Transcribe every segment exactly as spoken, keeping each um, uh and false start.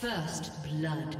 First blood.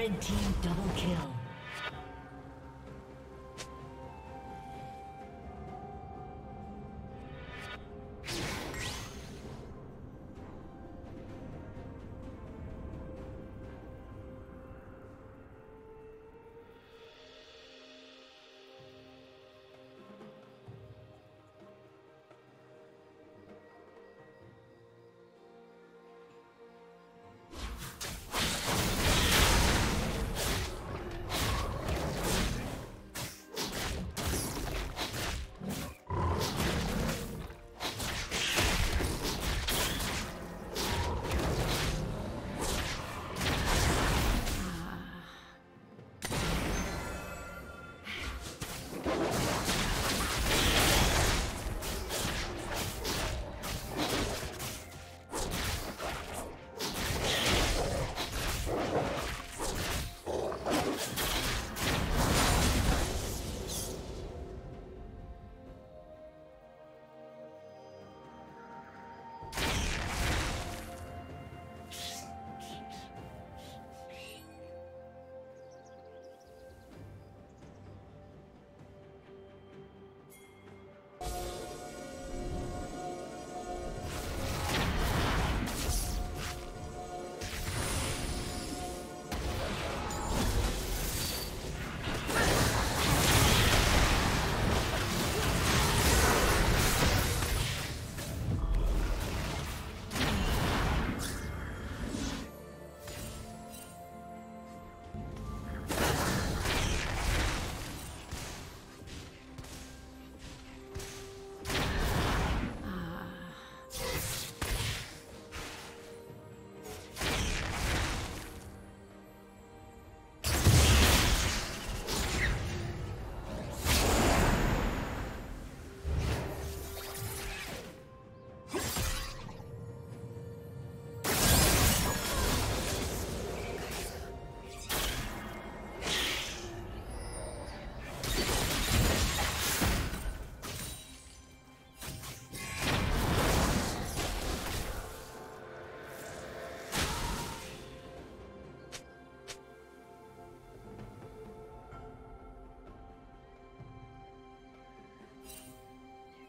Red team double kill.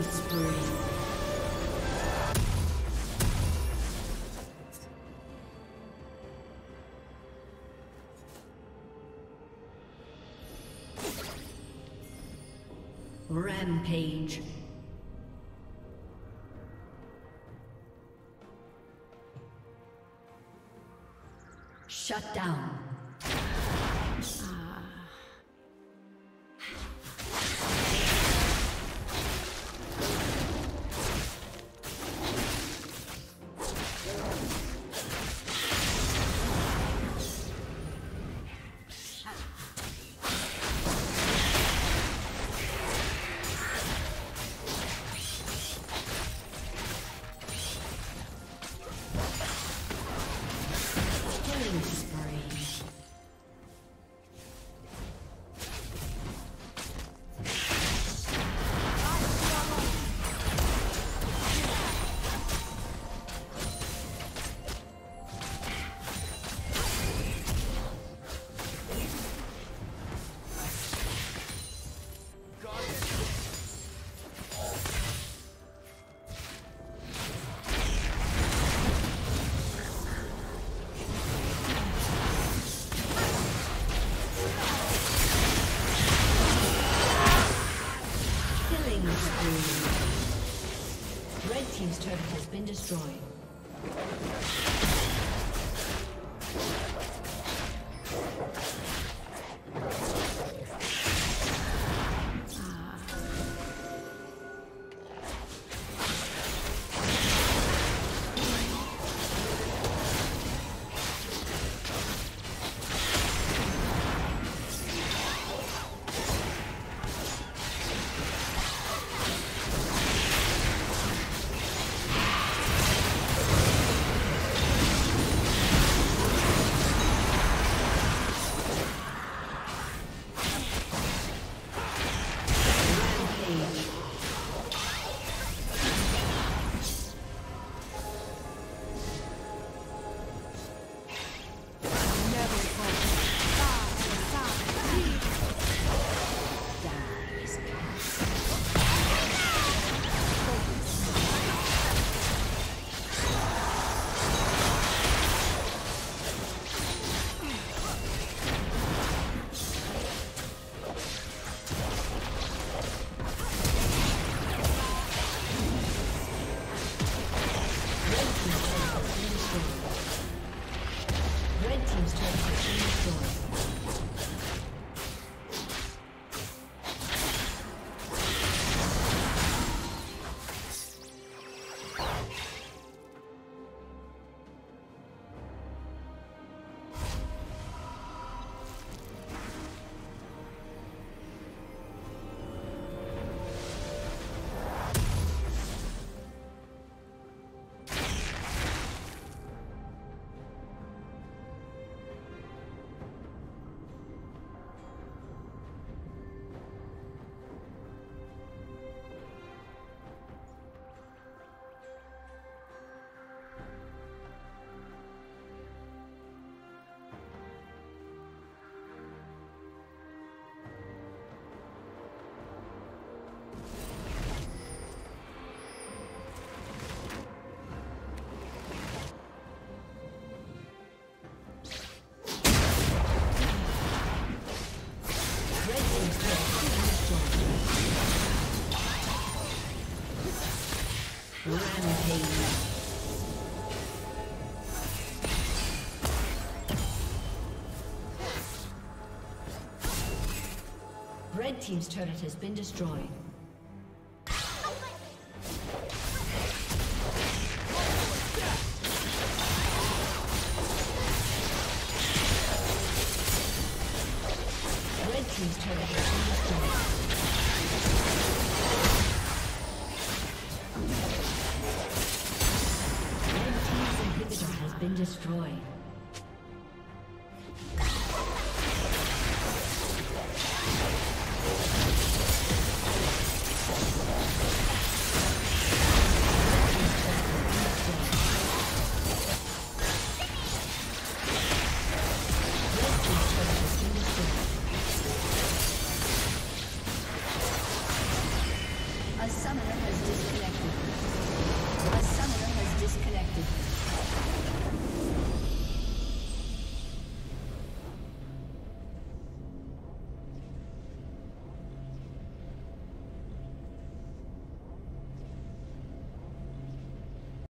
killing spree. Rampage. Shut down. Destroyed. Rampage. Red team's turret has been destroyed. Red team's turret has been destroyed. Been destroyed.